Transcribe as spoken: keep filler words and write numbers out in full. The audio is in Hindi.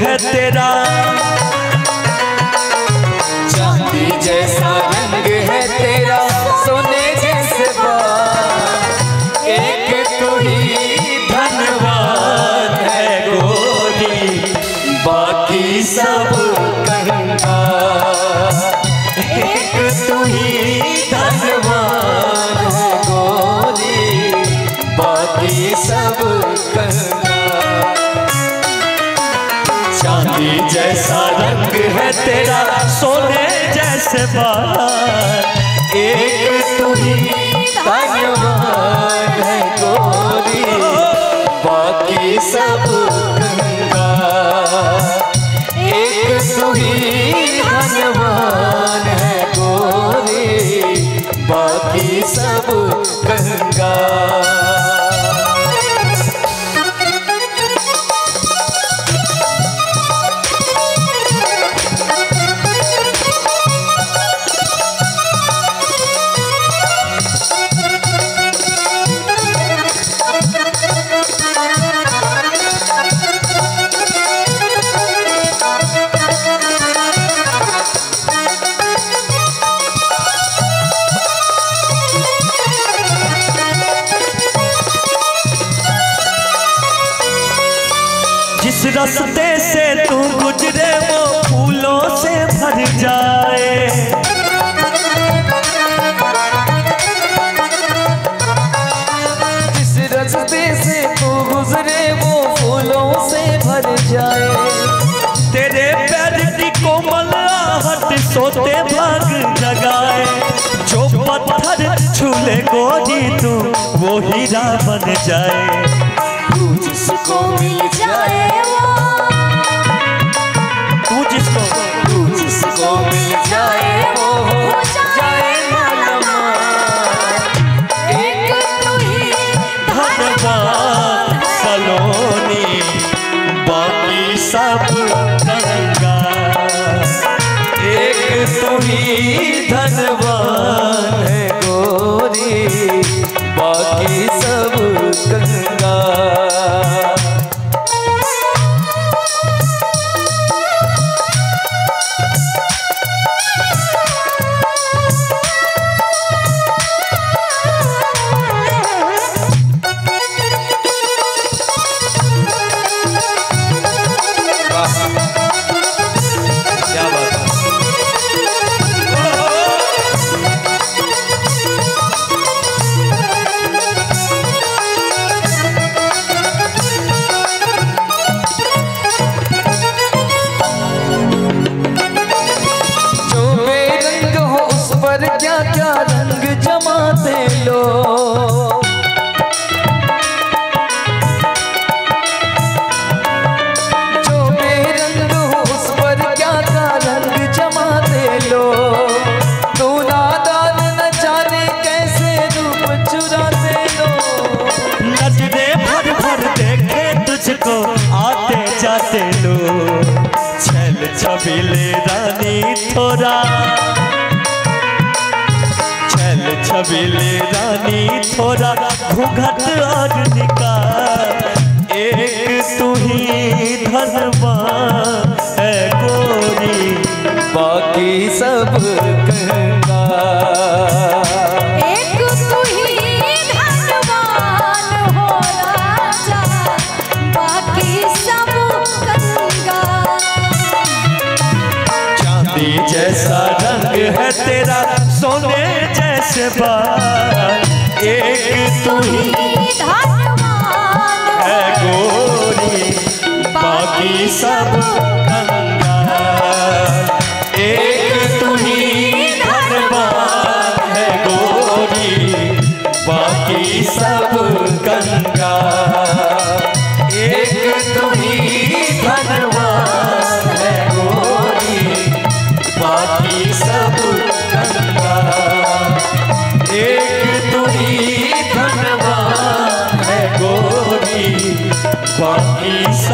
है तेरा, चांदी जैसा रंग है तेरा, सोने जैसा, एक तू ही धनवान है गोरी, बाकी सब कंगास, एक तू ही धनवान है गोरी, बाकी सब कंगास। चांदी जैसा रंग है तेरा, सोने जैसे बाल, एक तू ही धनवान है गोरी, बाकी सब कंगास, एक तू ही धनवान है गोरी, बाकी सब कंगास। जिस रास्ते से तू गुजरे वो फूलों से भर जाए, जिस रास्ते से तू गुजरे वो फूलों से भर जाए, तेरे पैर की कोमल आहट सोते भाग जगाए, जो पत्थर छूले गोरी तू वो हीरा बन जाए, जिसको मिल जाए वो, तू जिसको तू जिसको मिल जाए वो हो जाए मालामाल, एक तू ही धनवान सलोनी, बाकी सब कंगास, एक तू ही धनवान है गोरी, बाकी सब कंगास। छबीले रानी थोड़ा, छल छबीले रानी थोड़ा, घूंघट और निकाल, एक तू ही धनवान है गोरी, बाकी सब कंगास, एक तू ही धनवान हो राजा, बाकी सब कंगास। चांदी जैसा रंग है तेरा, सोने जैसे बाल, एक तू ही धनवान है गोरी, बाकी सब कंगास, एक तू ही धनवान है गोरी, बाकी सब कंगास, एक तू ही धनवान है गोरी, बाकी सब कंगास, एक तू ही धनवान है गोरी, बाकी